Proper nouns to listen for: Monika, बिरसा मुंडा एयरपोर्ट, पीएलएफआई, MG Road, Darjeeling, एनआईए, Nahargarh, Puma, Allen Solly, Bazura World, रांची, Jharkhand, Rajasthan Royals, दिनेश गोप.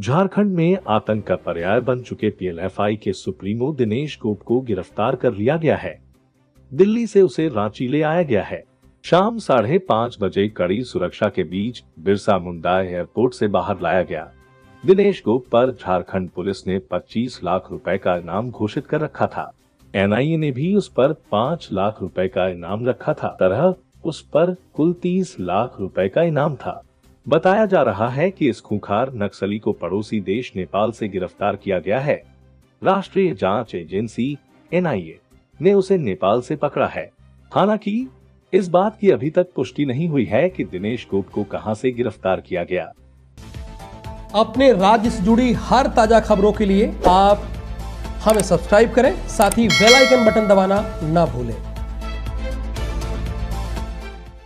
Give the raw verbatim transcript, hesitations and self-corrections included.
झारखंड में आतंक का पर्याय बन चुके पीएलएफआई के सुप्रीमो दिनेश गोप को गिरफ्तार कर लिया गया है। दिल्ली से उसे रांची ले आया गया है। शाम साढ़े पाँच बजे कड़ी सुरक्षा के बीच बिरसा मुंडा एयरपोर्ट से बाहर लाया गया। दिनेश गोप पर झारखंड पुलिस ने पच्चीस लाख रुपए का इनाम घोषित कर रखा था। एनआईए ने भी उस पर पाँच लाख रुपए का इनाम रखा था। तरह उस पर कुल तीस लाख रुपए का इनाम था। बताया जा रहा है कि इस खूंखार नक्सली को पड़ोसी देश नेपाल से गिरफ्तार किया गया है। राष्ट्रीय जांच एजेंसी एनआईए ने उसे नेपाल से पकड़ा है। हालांकि इस बात की अभी तक पुष्टि नहीं हुई है कि दिनेश गोप को कहां से गिरफ्तार किया गया। अपने राज्य से जुड़ी हर ताजा खबरों के लिए आप हमें सब्सक्राइब करें, साथ ही बेल आइकन बटन दबाना ना भूलें।